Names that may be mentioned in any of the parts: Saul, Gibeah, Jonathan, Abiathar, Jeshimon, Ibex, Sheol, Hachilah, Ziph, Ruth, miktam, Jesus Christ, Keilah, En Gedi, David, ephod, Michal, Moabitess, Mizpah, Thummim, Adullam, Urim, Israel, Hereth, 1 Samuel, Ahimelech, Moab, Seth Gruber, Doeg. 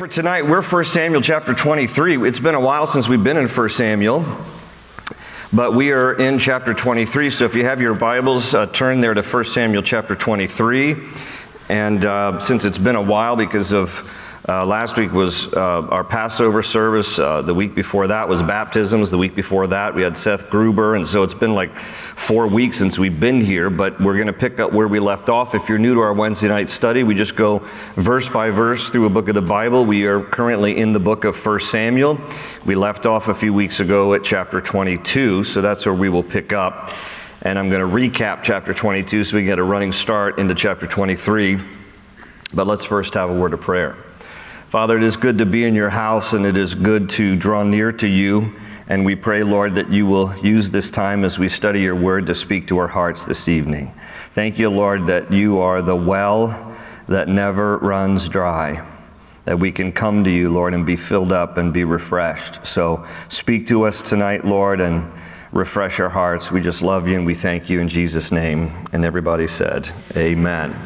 for tonight, we're 1 Samuel chapter 23. It's been a while since we've been in 1 Samuel, but we are in chapter 23. So if you have your Bibles, turn there to 1 Samuel chapter 23. And since it's been a while because of last week was our Passover service. The week before that was baptisms. The week before that we had Seth Gruber. And so it's been like 4 weeks since we've been here, but we're going to pick up where we left off. If you're new to our Wednesday night study, we just go verse by verse through a book of the Bible. We are currently in the book of 1 Samuel. We left off a few weeks ago at chapter 22, so that's where we will pick up. And I'm going to recap chapter 22 so we get a running start into chapter 23. But let's first have a word of prayer. Father, it is good to be in your house, and it is good to draw near to you. And we pray, Lord, that you will use this time as we study your word to speak to our hearts this evening. Thank you, Lord, that you are the well that never runs dry, that we can come to you, Lord, and be filled up and be refreshed. So speak to us tonight, Lord, and refresh our hearts. We just love you, and we thank you in Jesus' name. And everybody said, amen.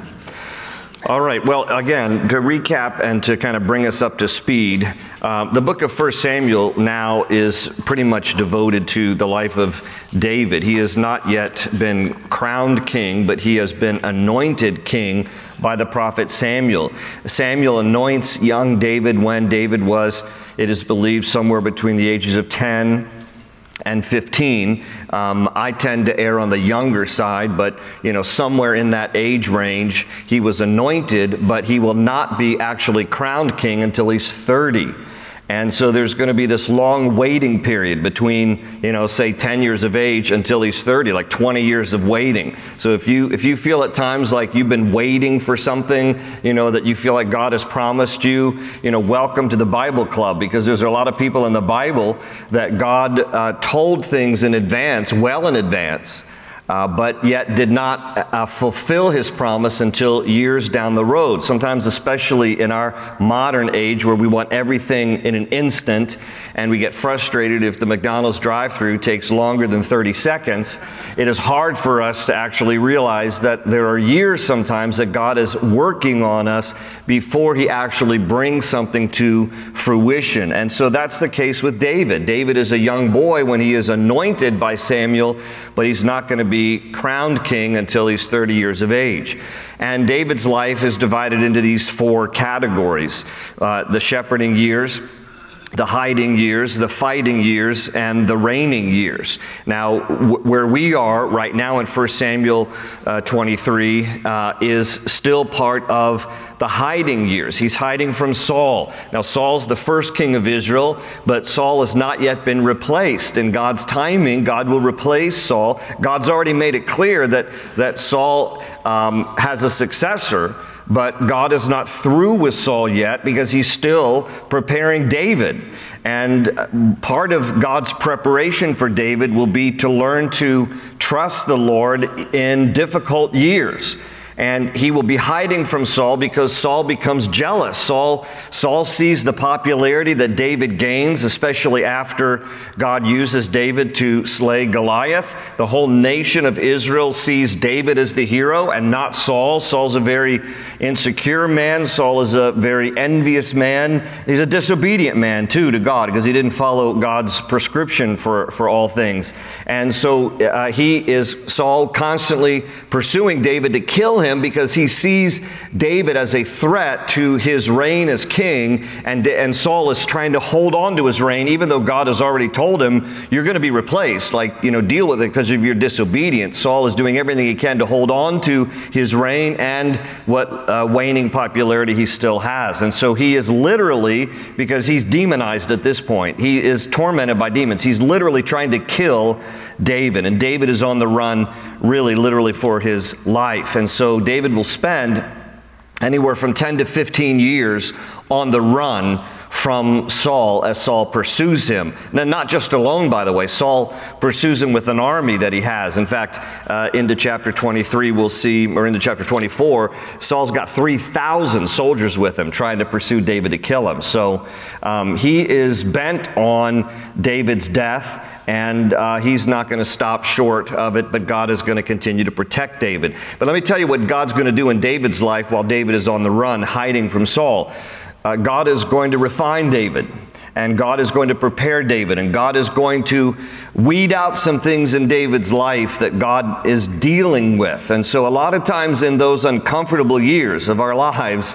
All right, well, again, to recap and to kind of bring us up to speed, the book of 1 Samuel now is pretty much devoted to the life of David. He has not yet been crowned king, but he has been anointed king by the prophet Samuel. Samuel anoints young David when David was, it is believed, somewhere between the ages of 10 and 15. I tend to err on the younger side, but you know, somewhere in that age range, he was anointed, but he will not be actually crowned king until he's 30. And so there's going to be this long waiting period between, you know, say 10 years of age until he's 30, like 20 years of waiting. So if you feel at times like you've been waiting for something, you know, that you feel like God has promised you, you know, welcome to the Bible Club, because there's a lot of people in the Bible that God told things in advance, well in advance, but yet did not fulfill his promise until years down the road. Sometimes, especially in our modern age where we want everything in an instant and we get frustrated if the McDonald's drive-thru takes longer than 30 seconds, it is hard for us to actually realize that there are years sometimes that God is working on us before he actually brings something to fruition. And so that's the case with David. David is a young boy when he is anointed by Samuel, but he's not going to be crowned king until he's 30 years of age. And David's life is divided into these four categories: the shepherding years, the hiding years, the fighting years, and the reigning years. Now, where we are right now in 1 Samuel 23 is still part of the hiding years. He's hiding from Saul. Now, Saul's the first king of Israel, but Saul has not yet been replaced. In God's timing, God will replace Saul. God's already made it clear that Saul has a successor, but God is not through with Saul yet because he's still preparing David. And part of God's preparation for David will be to learn to trust the Lord in difficult years. And he will be hiding from Saul because Saul becomes jealous. Saul sees the popularity that David gains, especially after God uses David to slay Goliath. The whole nation of Israel sees David as the hero and not Saul. Saul's a very insecure man. Saul is a very envious man. He's a disobedient man, too, to God, because he didn't follow God's prescription for all things. And so Saul constantly pursuing David to kill him, because he sees David as a threat to his reign as king, and Saul is trying to hold on to his reign, even though God has already told him, you're going to be replaced, like, you know, deal with it because of your disobedience. Saul is doing everything he can to hold on to his reign and what waning popularity he still has. And so he is literally, because he's demonized at this point, he is tormented by demons. He's literally trying to kill David, and David is on the run really literally for his life. And so David will spend anywhere from 10 to 15 years on the run from Saul as Saul pursues him. Now, not just alone, by the way. Saul pursues him with an army that he has. In fact, into chapter 23, we'll see, or into chapter 24, Saul's got 3,000 soldiers with him trying to pursue David to kill him. So he is bent on David's death, and he's not going to stop short of it, but God is going to continue to protect David. But let me tell you what God's going to do in David's life while David is on the run, hiding from Saul. God is going to refine David, and God is going to prepare David, and God is going to weed out some things in David's life that God is dealing with. And so a lot of times in those uncomfortable years of our lives,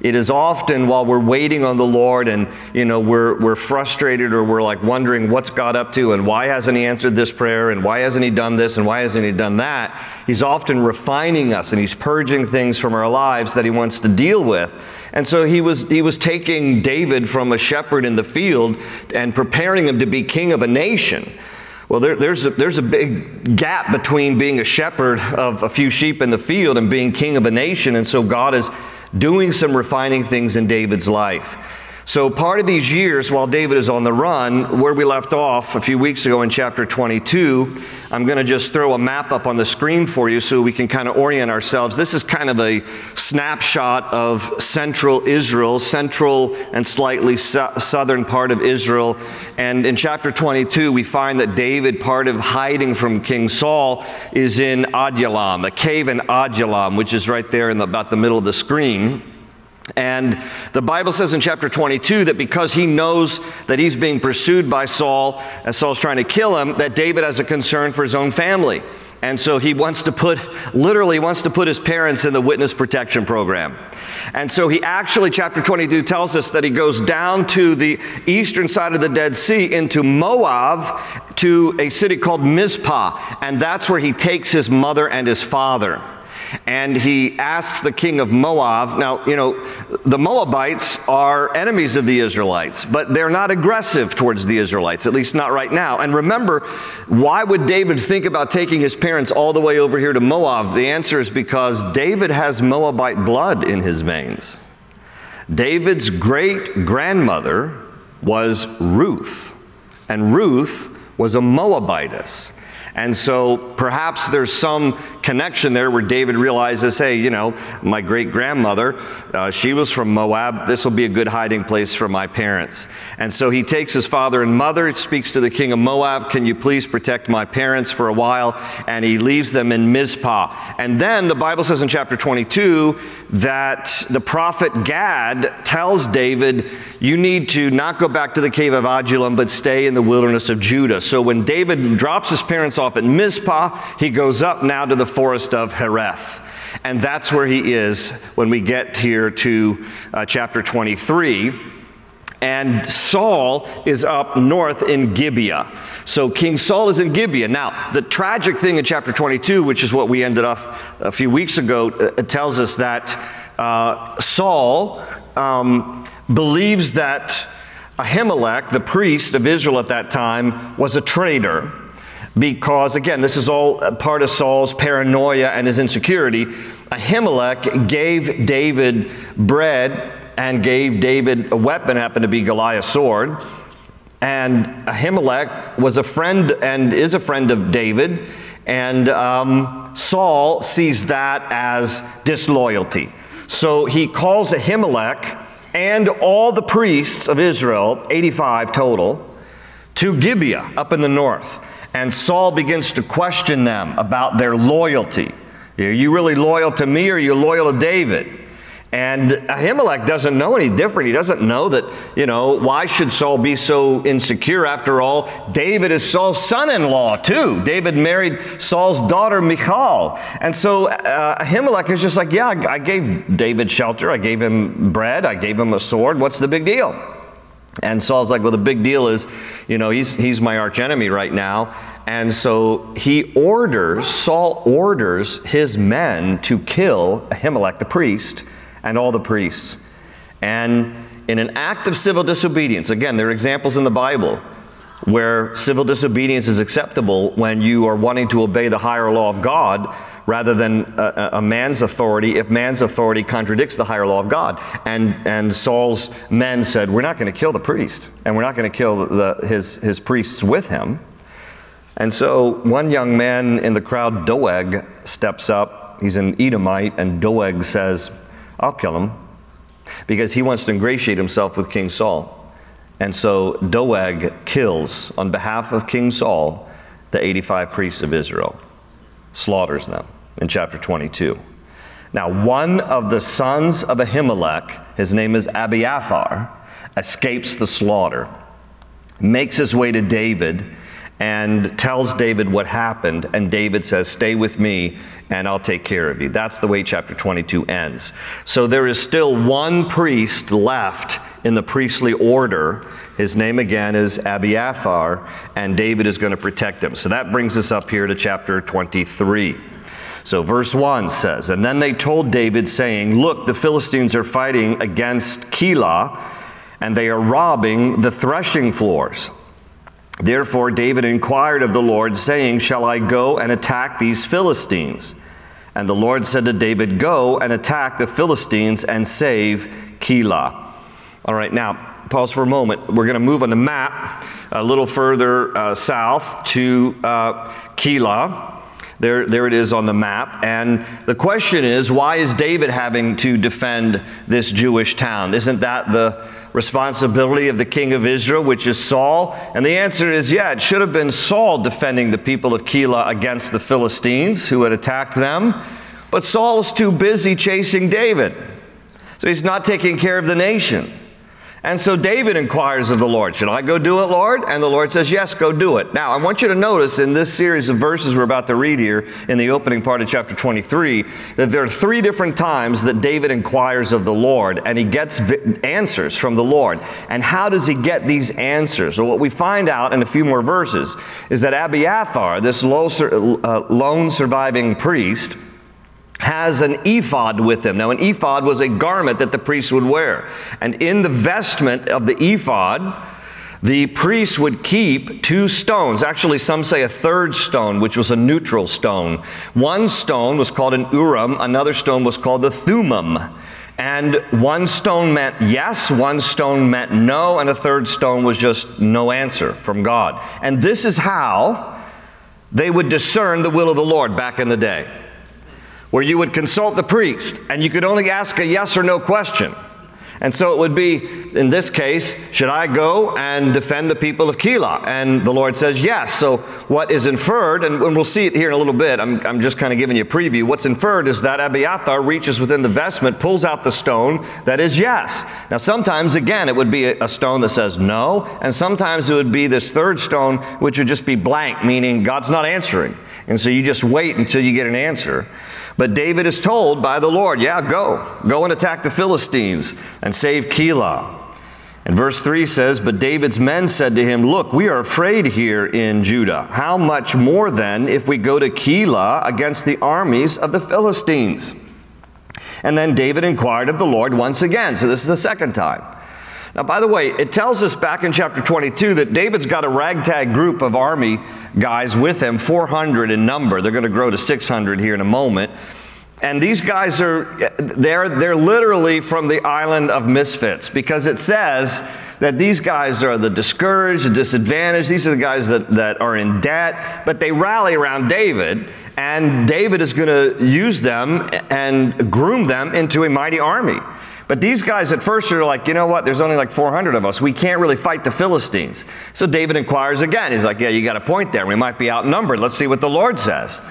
it is often while we're waiting on the Lord and, you know, we're frustrated, or we're like wondering what's God up to, and why hasn't he answered this prayer, and why hasn't he done this, and why hasn't he done that? He's often refining us, and he's purging things from our lives that he wants to deal with. And so he was taking David from a shepherd in the field and preparing him to be king of a nation. Well, there's a big gap between being a shepherd of a few sheep in the field and being king of a nation. And so God is doing some refining things in David's life. So part of these years while David is on the run, where we left off a few weeks ago in chapter 22, I'm going to just throw a map up on the screen for you so we can kind of orient ourselves. This is kind of a snapshot of central Israel, central and slightly southern part of Israel. And in chapter 22, we find that David, part of hiding from King Saul, is in Adullam, a cave in Adullam, which is right there in about the middle of the screen. And the Bible says in chapter 22 that because he knows that he's being pursued by Saul, and Saul's trying to kill him, that David has a concern for his own family. And so he wants to put, literally wants to put his parents in the witness protection program. And so he actually, chapter 22 tells us that he goes down to the eastern side of the Dead Sea into Moab to a city called Mizpah. And that's where he takes his mother and his father. And he asks the king of Moab. Now, you know, the Moabites are enemies of the Israelites, but they're not aggressive towards the Israelites, at least not right now. And remember, why would David think about taking his parents all the way over here to Moab? The answer is because David has Moabite blood in his veins. David's great-grandmother was Ruth, and Ruth was a Moabitess. And so perhaps there's some connection there where David realizes, hey, you know, my great-grandmother, she was from Moab. This will be a good hiding place for my parents. And so he takes his father and mother, speaks to the king of Moab, can you please protect my parents for a while? And he leaves them in Mizpah. And then the Bible says in chapter 22 that the prophet Gad tells David, you need to not go back to the cave of Adullam, but stay in the wilderness of Judah. So when David drops his parents off at Mizpah, he goes up now to the forest of Hereth. And that's where he is when we get here to chapter 23. And Saul is up north in Gibeah. So King Saul is in Gibeah. Now, the tragic thing in chapter 22, which is what we ended up a few weeks ago, tells us that Saul believes that Ahimelech, the priest of Israel at that time, was a traitor. Because, again, this is all part of Saul's paranoia and his insecurity. Ahimelech gave David bread and gave David a weapon, happened to be Goliath's sword. And Ahimelech was a friend and is a friend of David. And Saul sees that as disloyalty. So he calls Ahimelech and all the priests of Israel, 85 total, to Gibeah up in the north. And Saul begins to question them about their loyalty. Are you really loyal to me, or are you loyal to David? And Ahimelech doesn't know any different. He doesn't know that, you know, why should Saul be so insecure? After all, David is Saul's son-in-law too. David married Saul's daughter, Michal. And so Ahimelech is just like, yeah, I gave David shelter. I gave him bread. I gave him a sword. What's the big deal? And Saul's like, well, the big deal is, you know, he's my archenemy right now. And so Saul orders his men to kill Ahimelech, the priest, and all the priests. And in an act of civil disobedience, again, there are examples in the Bible where civil disobedience is acceptable when you are wanting to obey the higher law of God rather than a man's authority, if man's authority contradicts the higher law of God. And Saul's men said, we're not going to kill the priest, and we're not going to kill his priests with him. And so one young man in the crowd, Doeg, steps up. He's an Edomite, and Doeg says, I'll kill him, because he wants to ingratiate himself with King Saul. And so Doeg kills, on behalf of King Saul, the 85 priests of Israel, slaughters them in chapter 22. Now, one of the sons of Ahimelech, his name is Abiathar, escapes the slaughter, makes his way to David, and tells David what happened, and David says, stay with me, and I'll take care of you. That's the way chapter 22 ends. So there is still one priest left in the priestly order. His name again is Abiathar, and David is going to protect him. So that brings us up here to chapter 23. So verse 1 says, and then they told David, saying, look, the Philistines are fighting against Keilah, and they are robbing the threshing floors. Therefore David inquired of the Lord, saying, shall I go and attack these Philistines? And the Lord said to David, go and attack the Philistines and save Keilah. All right, now pause for a moment. We're going to move on the map a little further south to Keilah. There it is on the map. And the question is, why is David having to defend this Jewish town? Isn't that the responsibility of the king of Israel, which is Saul? And the answer is, yeah, it should have been Saul defending the people of Keilah against the Philistines who had attacked them. But Saul's too busy chasing David. So he's not taking care of the nation. And so David inquires of the Lord, should I go do it, Lord? And the Lord says, yes, go do it. Now, I want you to notice in this series of verses we're about to read here in the opening part of chapter 23, that there are three different times that David inquires of the Lord, and he gets answers from the Lord. And how does he get these answers? Well, what we find out in a few more verses is that Abiathar, this lone surviving priest, has an ephod with him. Now, an ephod was a garment that the priest would wear. And in the vestment of the ephod, the priest would keep two stones. Actually, some say a third stone, which was a neutral stone. One stone was called an Urim. Another stone was called the Thummim. And one stone meant yes, one stone meant no, and a third stone was just no answer from God. And this is how they would discern the will of the Lord back in the day, where you would consult the priest, and you could only ask a yes or no question. And so it would be, in this case, should I go and defend the people of Keilah? And the Lord says yes. So what is inferred, and we'll see it here in a little bit, I'm just kind of giving you a preview, what's inferred is that Abiathar reaches within the vestment, pulls out the stone that is yes. Now sometimes, again, it would be a stone that says no, and sometimes it would be this third stone, which would just be blank, meaning God's not answering. And so you just wait until you get an answer. But David is told by the Lord, yeah, go. Go and attack the Philistines and save Keilah. And verse 3 says, but David's men said to him, look, we are afraid here in Judah. How much more then if we go to Keilah against the armies of the Philistines? And then David inquired of the Lord once again. So this is the second time. Now, by the way, it tells us back in chapter 22 that David's got a ragtag group of army guys with him, 400 in number. They're going to grow to 600 here in a moment. And these guys are, they're literally from the island of misfits, because it says that these guys are the discouraged, the disadvantaged. These are the guys that are in debt, but they rally around David, and David is going to use them and groom them into a mighty army. But these guys at first are like, you know what, there's only like 400 of us. We can't really fight the Philistines. So David inquires again. He's like, yeah, you got a point there. We might be outnumbered. Let's see what the Lord says.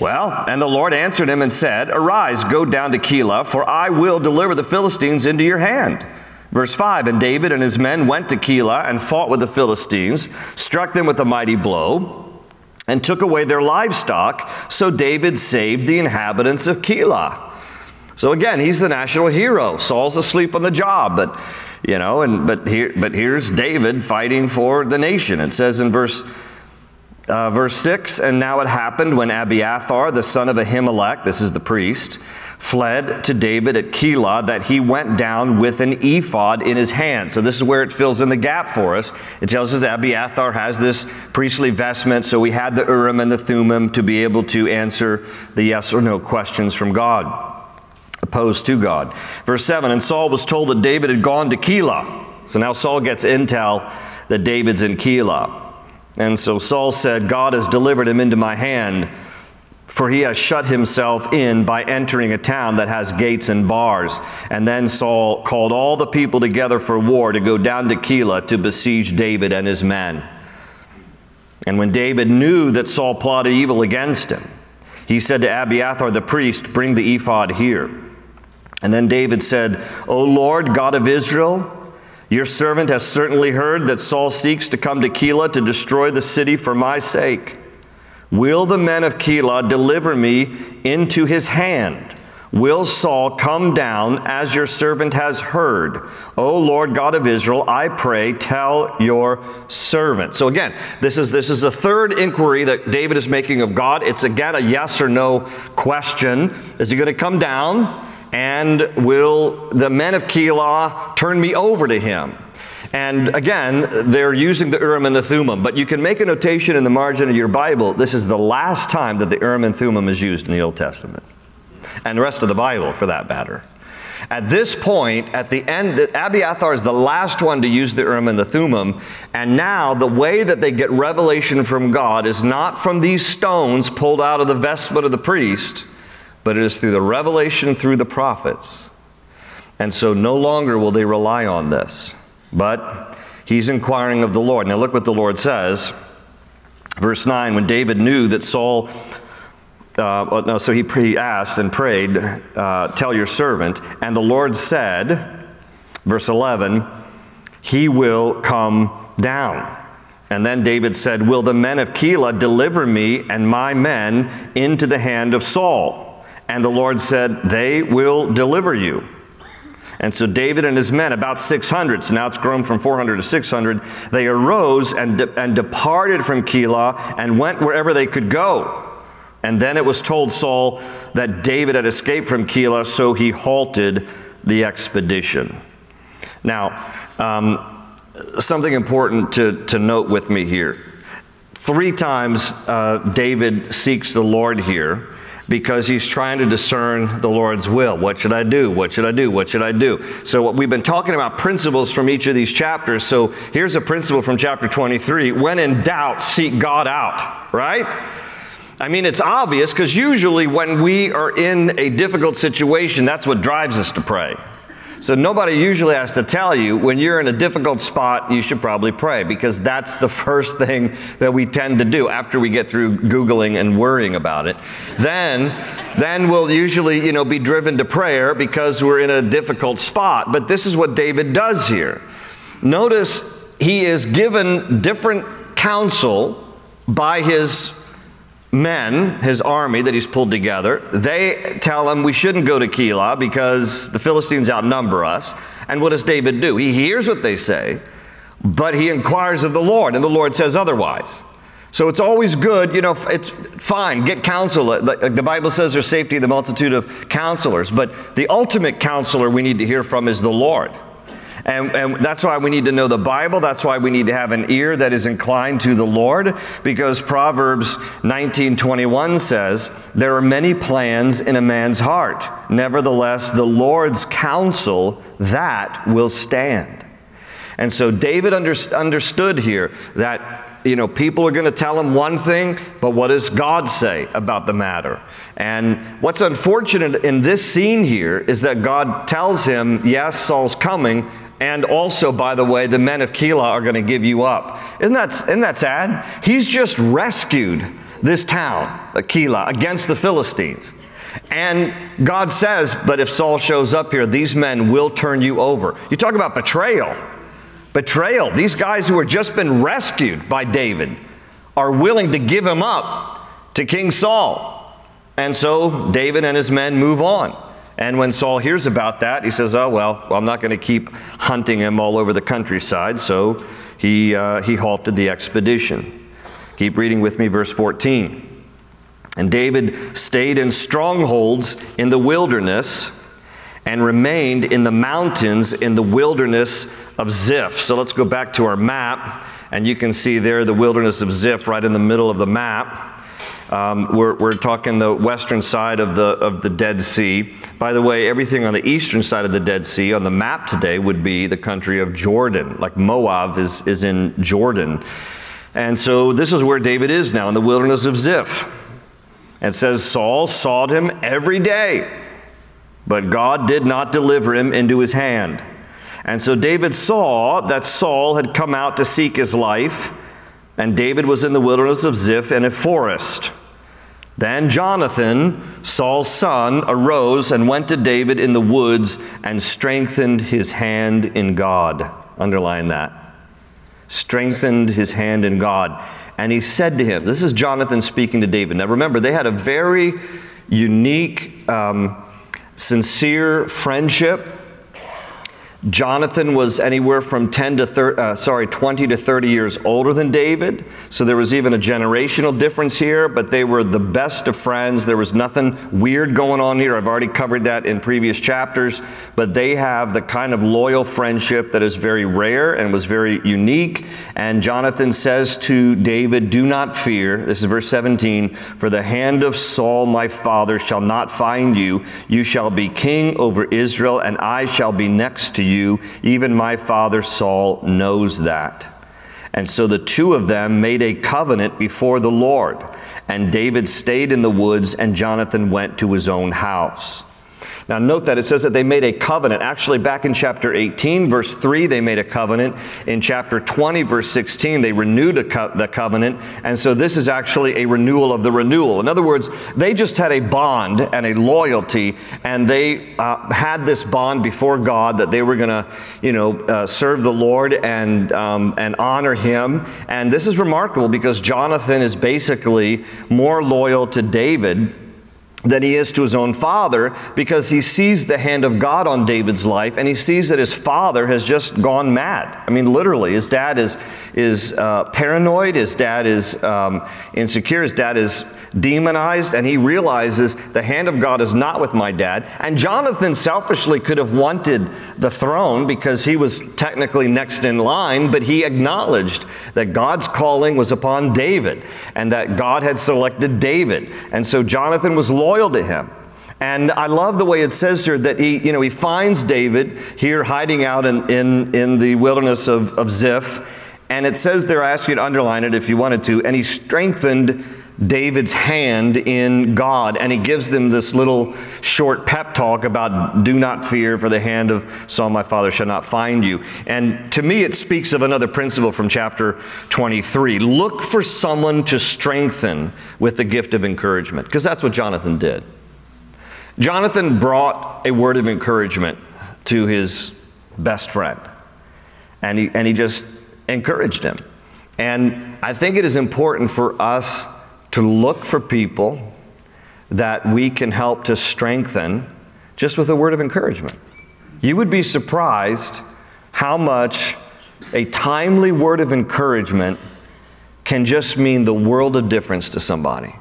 Well, and the Lord answered him and said, arise, go down to Keilah, for I will deliver the Philistines into your hand. Verse 5, and David and his men went to Keilah and fought with the Philistines, struck them with a mighty blow, and took away their livestock. So David saved the inhabitants of Keilah. So again, he's the national hero. Saul's asleep on the job, but you know, here's David fighting for the nation. It says in verse 6, and now it happened when Abiathar, the son of Ahimelech, this is the priest, fled to David at Keilah, that he went down with an ephod in his hand. So this is where it fills in the gap for us. It tells us Abiathar has this priestly vestment, so we had the Urim and the Thummim to be able to answer the yes or no questions from God, opposed to God. Verse 7, and Saul was told that David had gone to Keilah. So now Saul gets intel that David's in Keilah. And so Saul said, God has delivered him into my hand, for he has shut himself in by entering a town that has gates and bars. And then Saul called all the people together for war to go down to Keilah to besiege David and his men. And when David knew that Saul plotted evil against him, He said to Abiathar the priest, bring the ephod here. And then David said, O Lord, God of Israel, your servant has certainly heard that Saul seeks to come to Keilah to destroy the city for my sake. Will the men of Keilah deliver me into his hand? Will Saul come down as your servant has heard? O Lord God of Israel, I pray, tell your servant. So again, this is the third inquiry that David is making of God. It's again a yes or no question. Is he going to come down? And will the men of Keilah turn me over to him? And again, they're using the Urim and the Thummim, but you can make a notation in the margin of your Bible. This is the last time that the Urim and Thummim is used in the Old Testament, and the rest of the Bible for that matter. At this point, at the end, Abiathar is the last one to use the Urim and the Thummim, and now the way that they get revelation from God is not from these stones pulled out of the vestment of the priest, but it is through the revelation through the prophets. And so no longer will they rely on this. But he's inquiring of the Lord. Now look what the Lord says. Verse 9, when David knew that Saul, so he asked and prayed, tell your servant. And the Lord said, verse 11, he will come down. And then David said, will the men of Keilah deliver me and my men into the hand of Saul? And the Lord said, they will deliver you. And so David and his men, about 600, so now it's grown from 400 to 600, they arose and departed from Keilah and went wherever they could go. And then it was told Saul that David had escaped from Keilah, so he halted the expedition. Now, something important to note with me here. Three times David seeks the Lord here, because he's trying to discern the Lord's will. What should I do? What should I do? What should I do? So what we've been talking about principles from each of these chapters. So here's a principle from chapter 23. When in doubt, seek God out, right? I mean, it's obvious because usually when we are in a difficult situation, that's what drives us to pray. So nobody usually has to tell you when you're in a difficult spot, you should probably pray, because that's the first thing that we tend to do after we get through Googling and worrying about it. Then we'll usually, you know, be driven to prayer because we're in a difficult spot. But this is what David does here. Notice he is given different counsel by his men, his army that he's pulled together. They tell him we shouldn't go to Keilah because the Philistines outnumber us. And what does David do? He hears what they say, but he inquires of the Lord, and the Lord says otherwise. So it's always good, you know, it's fine, get counsel. Like the Bible says, there's safety in the multitude of counselors, but the ultimate counselor we need to hear from is the Lord. And that's why we need to know the Bible. That's why we need to have an ear that is inclined to the Lord, because Proverbs 19:21 says, there are many plans in a man's heart. Nevertheless, the Lord's counsel, that will stand. And so David understood here that, you know, people are going to tell him one thing, but what does God say about the matter? And what's unfortunate in this scene here is that God tells him, yes, Saul's coming, and also, by the way, the men of Keilah are going to give you up. Isn't that sad? He's just rescued this town, Keilah, against the Philistines. And God says, but if Saul shows up here, these men will turn you over. You talk about betrayal. Betrayal. These guys who have just been rescued by David are willing to give him up to King Saul. And so David and his men move on. And when Saul hears about that, he says, oh, well, I'm not going to keep hunting him all over the countryside. So he halted the expedition. Keep reading with me, verse 14. And David stayed in strongholds in the wilderness, and remained in the mountains in the wilderness of Ziph. So let's go back to our map, and you can see there the wilderness of Ziph right in the middle of the map. We're talking the western side of the Dead Sea. By the way, everything on the eastern side of the Dead Sea on the map today would be the country of Jordan, like Moab is in Jordan. And so this is where David is now, in the wilderness of Ziph. It says Saul sought him every day, but God did not deliver him into his hand. And so David saw that Saul had come out to seek his life, and David was in the wilderness of Ziph in a forest. Then Jonathan, Saul's son, arose and went to David in the woods and strengthened his hand in God. Underline that. Strengthened his hand in God. And he said to him, this is Jonathan speaking to David. Now remember, they had a very unique, sincere friendship. Jonathan was anywhere from 20 to 30 years older than David, so there was even a generational difference here, but they were the best of friends. There was nothing weird going on here. I've already covered that in previous chapters, but they have the kind of loyal friendship that is very rare and was very unique. And Jonathan says to David, do not fear. This is verse 17. For the hand of Saul, my father, shall not find you. You shall be king over Israel, and I shall be next to you. Even my father Saul knows that. And so the two of them made a covenant before the Lord. And David stayed in the woods, and Jonathan went to his own house. Now note that it says that they made a covenant. Actually, back in chapter 18, verse 3, they made a covenant. In chapter 20, verse 16, they renewed the covenant. And so this is actually a renewal of the renewal. In other words, they just had a bond and a loyalty, and they had this bond before God that they were going to, serve the Lord and honor him. And this is remarkable because Jonathan is basically more loyal to David than he is to his own father, because he sees the hand of God on David's life, and he sees that his father has just gone mad. I mean, literally, his dad is paranoid, his dad is insecure, his dad is demonized, and he realizes the hand of God is not with my dad. And Jonathan selfishly could have wanted the throne because he was technically next in line, but he acknowledged that God's calling was upon David and that God had selected David. And so Jonathan was loyal to him. And I love the way it says here that he finds David here hiding out in the wilderness of Ziph. And it says there, I ask you to underline it if you wanted to, and he strengthened David's hand in God. And he gives them this little short pep talk about do not fear, for the hand of Saul my father shall not find you. And to me it speaks of another principle from chapter 23. Look for someone to strengthen with the gift of encouragement, because that's what Jonathan did. Jonathan brought a word of encouragement to his best friend, and he just encouraged him. And I think it is important for us to look for people that we can help to strengthen just with a word of encouragement. You would be surprised how much a timely word of encouragement can just mean the world of difference to somebody.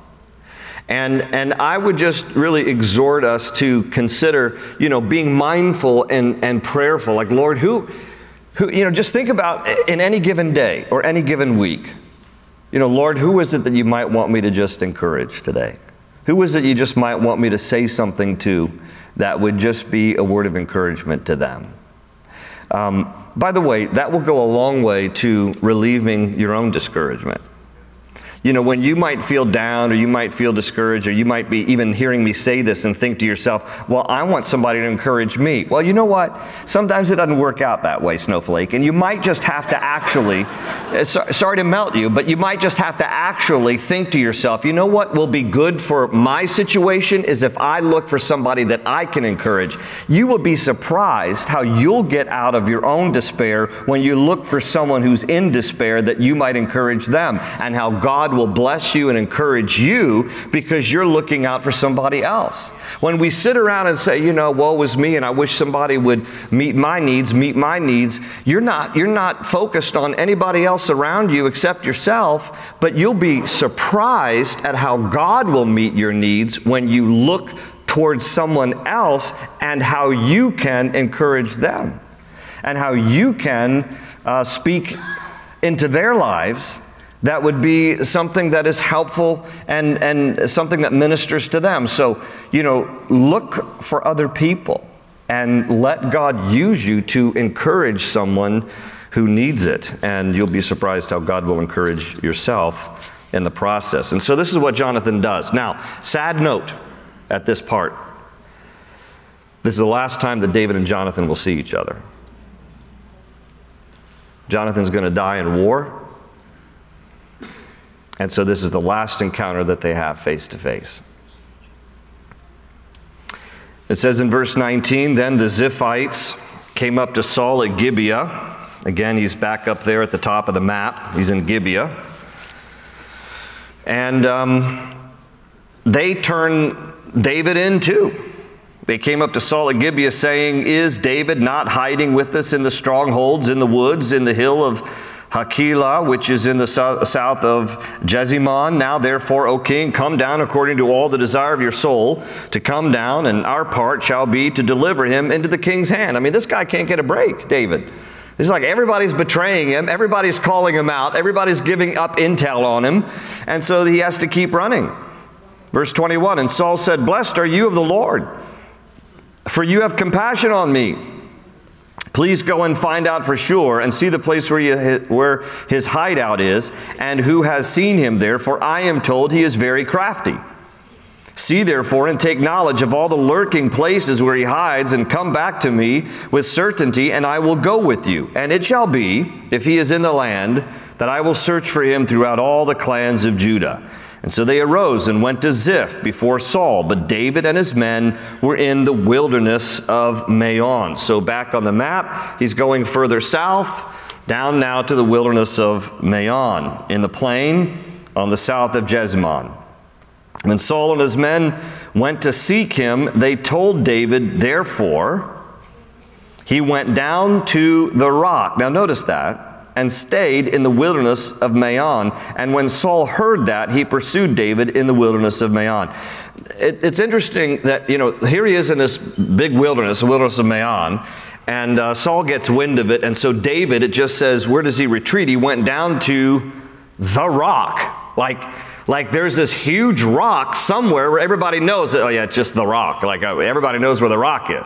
And I would just really exhort us to consider, being mindful and prayerful. Like, Lord, who just think about in any given day or any given week. Lord, who is it that you might want me to just encourage today? Who is it you just might want me to say something to that would just be a word of encouragement to them? By the way, that will go a long way to relieving your own discouragement. When you might feel down, or you might feel discouraged, or you might be even hearing me say this and think to yourself, well, I want somebody to encourage me. Well, you know what? Sometimes it doesn't work out that way, snowflake, and you might just have to actually, sorry to melt you, but you might just have to actually think to yourself, you know what will be good for my situation is if I look for somebody that I can encourage. You will be surprised how you'll get out of your own despair when you look for someone who's in despair that you might encourage them, and how God will bless you and encourage you because you're looking out for somebody else. When we sit around and say, woe is me, and I wish somebody would meet my needs, you're not focused on anybody else around you except yourself, but you'll be surprised at how God will meet your needs when you look towards someone else and how you can encourage them and how you can speak into their lives. That would be something that is helpful and something that ministers to them. So, look for other people and let God use you to encourage someone who needs it. And you'll be surprised how God will encourage yourself in the process. And so this is what Jonathan does. Now, sad note at this part. This is the last time that David and Jonathan will see each other. Jonathan's going to die in war. And so this is the last encounter that they have face to face. It says in verse 19, then the Ziphites came up to Saul at Gibeah. Again, he's back up there at the top of the map. He's in Gibeah. And they turn David in too. They came up to Saul at Gibeah saying, is David not hiding with us in the strongholds, in the woods, in the hill of Hachilah, which is in the south of Jeshimon? Now therefore, O king, come down according to all the desire of your soul to come down, and our part shall be to deliver him into the king's hand. I mean, this guy can't get a break, David. It's like everybody's betraying him, everybody's calling him out, everybody's giving up intel on him, and so he has to keep running. Verse 21, and Saul said, blessed are you of the Lord, for you have compassion on me. Please go and find out for sure and see the place where his hideout is and who has seen him there, for I am told he is very crafty. See therefore and take knowledge of all the lurking places where he hides, and come back to me with certainty, and I will go with you. And it shall be, if he is in the land, that I will search for him throughout all the clans of Judah. And so they arose and went to Ziph before Saul, but David and his men were in the wilderness of Maon. So back on the map, he's going further south, down now to the wilderness of Maon, in the plain on the south of Jeshimon. When Saul and his men went to seek him, they told David, therefore, he went down to the rock. Now notice that, and stayed in the wilderness of Maon. And when Saul heard that, he pursued David in the wilderness of Maon. It's interesting that, you know, here he is in this big wilderness, the wilderness of Maon, and Saul gets wind of it. And so David, it just says, where does he retreat? He went down to the rock. Like there's this huge rock somewhere where everybody knows that, oh yeah, it's just the rock. Like everybody knows where the rock is,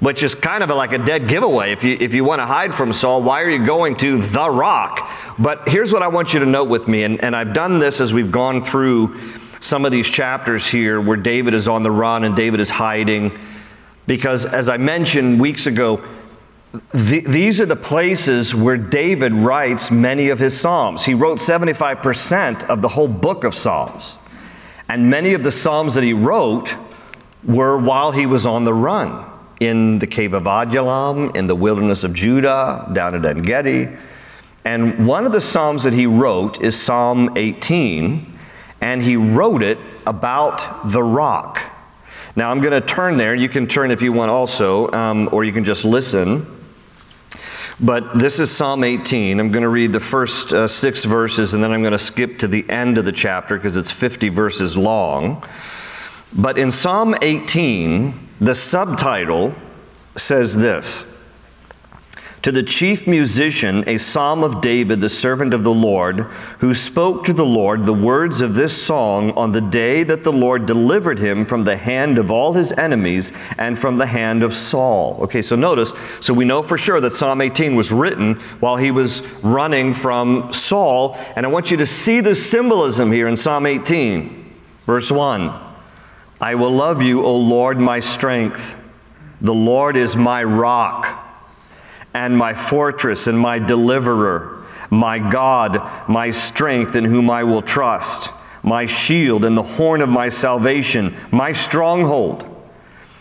which is kind of like a dead giveaway. If you want to hide from Saul, why are you going to the rock? But here's what I want you to note with me, and I've done this as we've gone through some of these chapters here where David is on the run and David is hiding, because as I mentioned weeks ago, these are the places where David writes many of his Psalms. He wrote 75% of the whole book of Psalms. And many of the Psalms that he wrote were while he was on the run, in the cave of Adullam, in the wilderness of Judah, down at En Gedi. And one of the Psalms that he wrote is Psalm 18, and he wrote it about the rock. Now I'm going to turn there. You can turn if you want also, or you can just listen. But this is Psalm 18. I'm going to read the first 6 verses, and then I'm going to skip to the end of the chapter because it's 50 verses long. But in Psalm 18, the subtitle says this: To the chief musician, a psalm of David, the servant of the Lord, who spoke to the Lord the words of this song on the day that the Lord delivered him from the hand of all his enemies and from the hand of Saul. Okay, so notice, so we know for sure that Psalm 18 was written while he was running from Saul, and I want you to see the symbolism here in Psalm 18, verse 1. I will love you, O Lord, my strength. The Lord is my rock and my fortress and my deliverer, my God, my strength in whom I will trust, my shield and the horn of my salvation, my stronghold.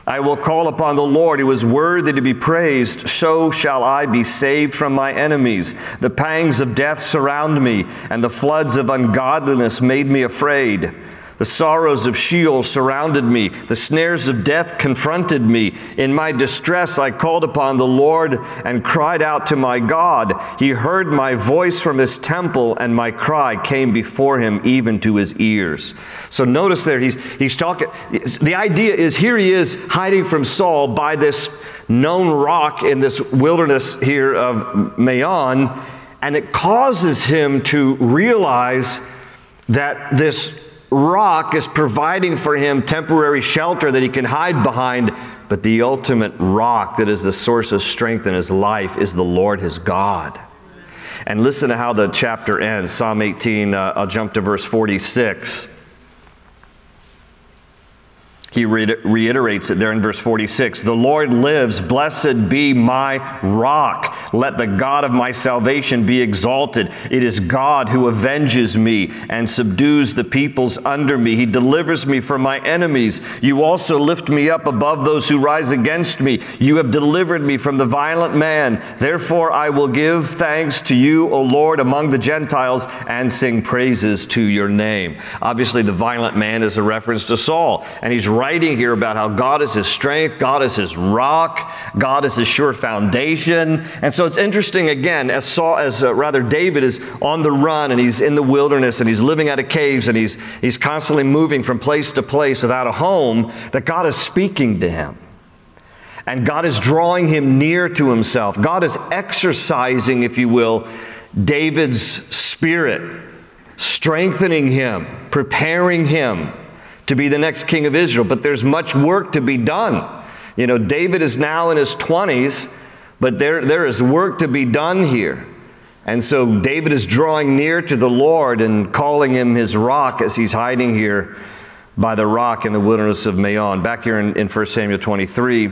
I will call upon the Lord who is worthy to be praised. So shall I be saved from my enemies. The pangs of death surround me, and the floods of ungodliness made me afraid. The sorrows of Sheol surrounded me. The snares of death confronted me. In my distress, I called upon the Lord and cried out to my God. He heard my voice from his temple, and my cry came before him, even to his ears. So notice there, he's talking. The idea is, here he is hiding from Saul by this known rock in this wilderness here of Maon, and it causes him to realize that this rock is providing for him temporary shelter that he can hide behind, but the ultimate rock that is the source of strength in his life is the Lord his God. And listen to how the chapter ends. Psalm 18, I'll jump to verse 46. He reiterates it there in verse 46. The Lord lives, blessed be my rock. Let the God of my salvation be exalted. It is God who avenges me and subdues the peoples under me. He delivers me from my enemies. You also lift me up above those who rise against me. You have delivered me from the violent man. Therefore I will give thanks to you, O Lord, among the Gentiles, and sing praises to your name. Obviously, the violent man is a reference to Saul, and he's writing here about how God is his strength, God is his rock, God is his sure foundation. And so it's interesting, again, as Saul, David is on the run, and he's in the wilderness, and he's living out of caves, and he's constantly moving from place to place without a home, that God is speaking to him. And God is drawing him near to himself. God is exercising, if you will, David's spirit, strengthening him, preparing him to be the next king of Israel. But there's much work to be done. You know, David is now in his 20s, but there is work to be done here. And so David is drawing near to the Lord and calling him his rock as he's hiding here by the rock in the wilderness of Maon. Back here in 1 Samuel 23,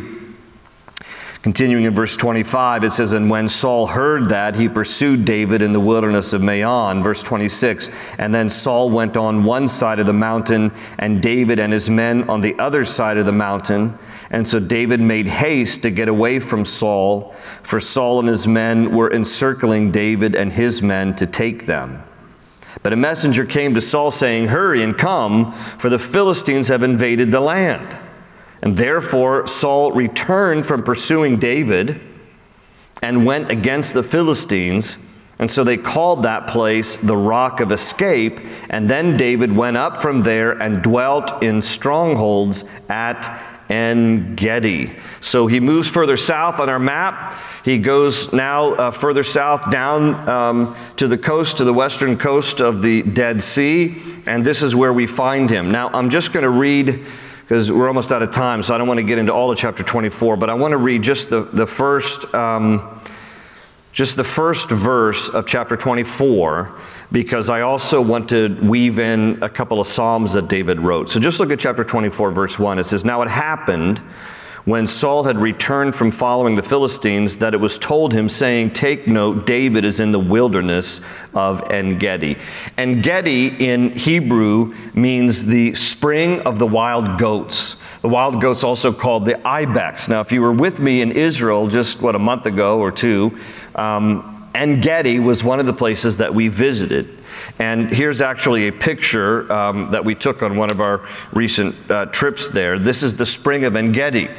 continuing in verse 25, it says, and when Saul heard that, he pursued David in the wilderness of Maon. Verse 26, and then Saul went on one side of the mountain, and David and his men on the other side of the mountain. And so David made haste to get away from Saul, for Saul and his men were encircling David and his men to take them. But a messenger came to Saul, saying, hurry and come, for the Philistines have invaded the land. And therefore Saul returned from pursuing David and went against the Philistines. And so they called that place the Rock of Escape. And then David went up from there and dwelt in strongholds at En Gedi. So he moves further south on our map. He goes now further south down to the coast, to the western coast of the Dead Sea. And this is where we find him. Now, I'm just going to read, because we're almost out of time, so I don't want to get into all of chapter 24, but I want to read just the first verse of chapter 24, because I also want to weave in a couple of Psalms that David wrote. So just look at chapter 24, verse 1. It says, now it happened when Saul had returned from following the Philistines that it was told him, saying, take note, David is in the wilderness of En Gedi. En Gedi in Hebrew means the spring of the wild goats. The wild goat's also called the Ibex. Now, if you were with me in Israel just, a month ago or two, En Gedi was one of the places that we visited. And here's actually a picture that we took on one of our recent trips there. This is the spring of En Gedi.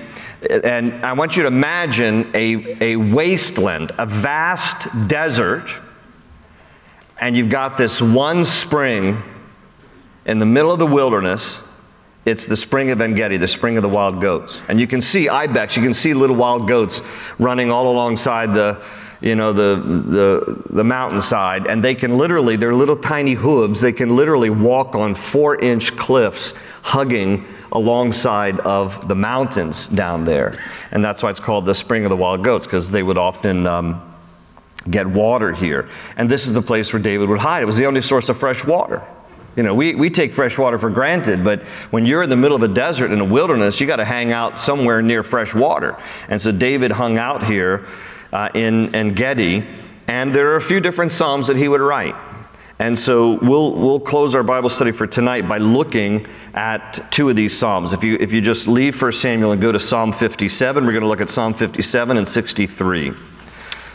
And I want you to imagine a wasteland, a vast desert, and you've got this one spring in the middle of the wilderness. It's the spring of En Gedi, the spring of the wild goats. And you can see ibex, you can see little wild goats running all alongside the mountainside, and they can literally, their little tiny hooves, they can literally walk on 4-inch cliffs hugging alongside of the mountains down there. And that's why it's called the spring of the wild goats, because they would often get water here. And this is the place where David would hide. It was the only source of fresh water. You know, we take fresh water for granted, but when you're in the middle of a desert in a wilderness, you got to hang out somewhere near fresh water. And so David hung out here in En Gedi, and there are a few different psalms that he would write. And so we'll close our Bible study for tonight by looking at two of these psalms. If you just leave 1 Samuel and go to Psalm 57, we're going to look at Psalm 57 and 63.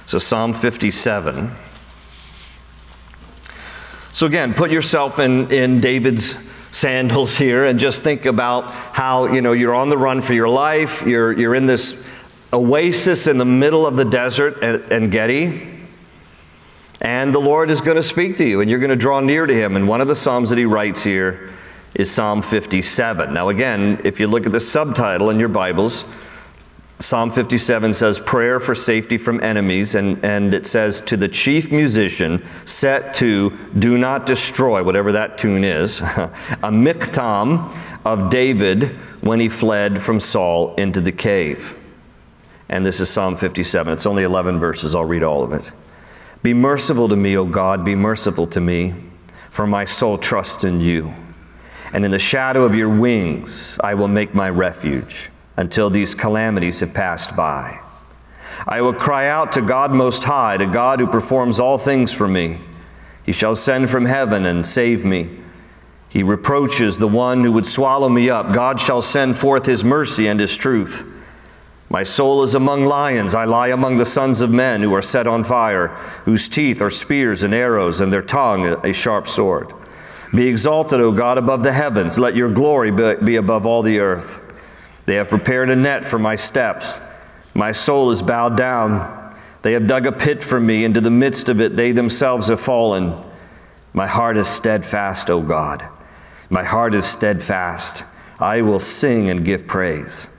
So Psalm 57. So again, put yourself in David's sandals here and just think about how, you know, you're on the run for your life. You're in this oasis in the middle of the desert at En Gedi, and the Lord is going to speak to you, and you're going to draw near to him. And one of the psalms that he writes here is Psalm 57. Now again, if you look at the subtitle in your Bibles, Psalm 57 says, prayer for safety from enemies, and it says, to the chief musician, set to Do Not Destroy, whatever that tune is, a miktam of David when he fled from Saul into the cave. And this is Psalm 57. It's only 11 verses. I'll read all of it. Be merciful to me, O God, be merciful to me, for my soul trusts in you. and in the shadow of your wings I will make my refuge until these calamities have passed by. I will cry out to God Most High, to God who performs all things for me. He shall send from heaven and save me. He reproaches the one who would swallow me up. God shall send forth his mercy and his truth. My soul is among lions. I lie among the sons of men who are set on fire, whose teeth are spears and arrows, and their tongue a sharp sword. Be exalted, O God, above the heavens. Let your glory be above all the earth. They have prepared a net for my steps. My soul is bowed down. They have dug a pit for me. Into the midst of it, they themselves have fallen. My heart is steadfast, O God. My heart is steadfast. I will sing and give praise.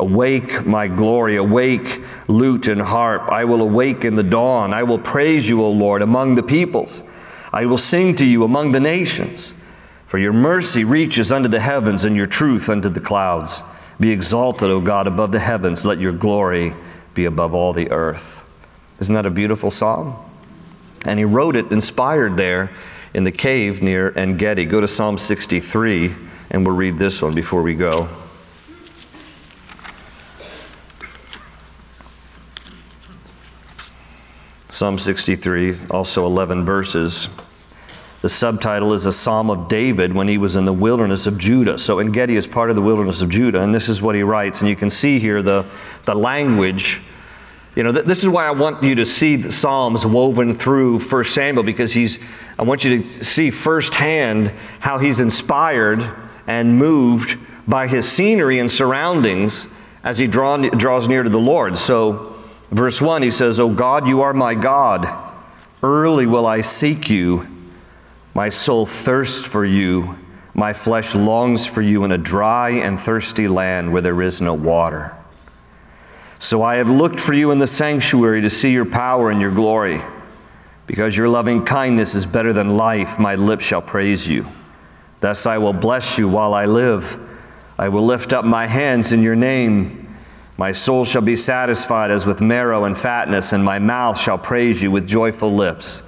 Awake, my glory, awake, lute and harp. I will awake in the dawn. I will praise you, O Lord, among the peoples. I will sing to you among the nations. For your mercy reaches unto the heavens, and your truth unto the clouds. Be exalted, O God, above the heavens. Let your glory be above all the earth. Isn't that a beautiful psalm? And he wrote it inspired there in the cave near En Gedi. Go to Psalm 63, and we'll read this one before we go. Psalm 63, also 11 verses. The subtitle is a Psalm of David when he was in the wilderness of Judah. So En Gedi is part of the wilderness of Judah, and this is what he writes. And you can see here the language. You know, this is why I want you to see the Psalms woven through 1 Samuel, because I want you to see firsthand how he's inspired and moved by his scenery and surroundings as he draws near to the Lord. So verse 1, he says, O God, you are my God. Early will I seek you. My soul thirsts for you. My flesh longs for you in a dry and thirsty land where there is no water. So I have looked for you in the sanctuary to see your power and your glory. Because your loving kindness is better than life, my lips shall praise you. Thus I will bless you while I live. I will lift up my hands in your name. My soul shall be satisfied as with marrow and fatness, and my mouth shall praise you with joyful lips.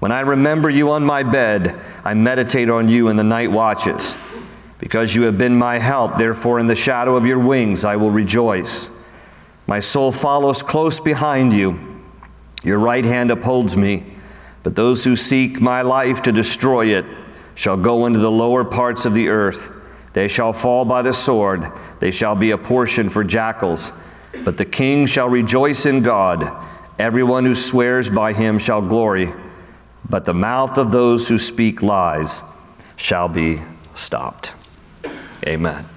When I remember you on my bed, I meditate on you in the night watches. Because you have been my help, therefore in the shadow of your wings I will rejoice. My soul follows close behind you. Your right hand upholds me. But those who seek my life to destroy it shall go into the lower parts of the earth. They shall fall by the sword. They shall be a portion for jackals. But the king shall rejoice in God. Everyone who swears by him shall glory. But the mouth of those who speak lies shall be stopped. Amen.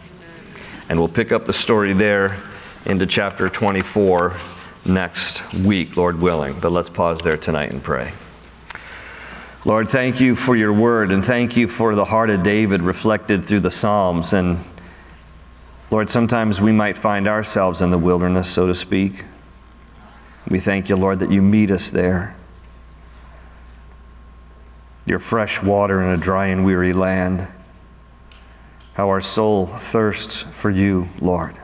And we'll pick up the story there into chapter 24 next week, Lord willing. But let's pause there tonight and pray. Lord, thank you for your word, and thank you for the heart of David reflected through the Psalms. And Lord, sometimes we might find ourselves in the wilderness, so to speak. We thank you, Lord, that you meet us there. Your fresh water in a dry and weary land. How our soul thirsts for you, Lord.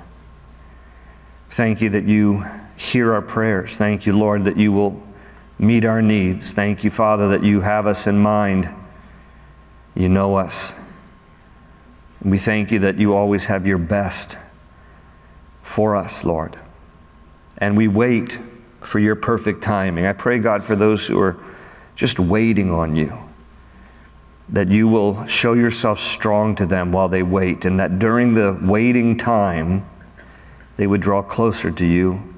Thank you that you hear our prayers. Thank you, Lord, that you will meet our needs. Thank you, Father, that you have us in mind. You know us. We thank you that you always have your best for us, Lord. And we wait for your perfect timing. I pray, God, for those who are just waiting on you, that you will show yourself strong to them while they wait, and that during the waiting time, they would draw closer to you.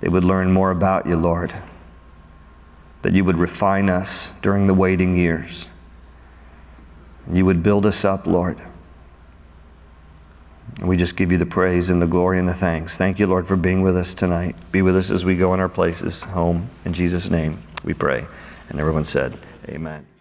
They would learn more about you, Lord. That you would refine us during the waiting years. You would build us up, Lord. And we just give you the praise and the glory and the thanks. Thank you, Lord, for being with us tonight. Be with us as we go in our places, home. In Jesus' name we pray. And everyone said, amen.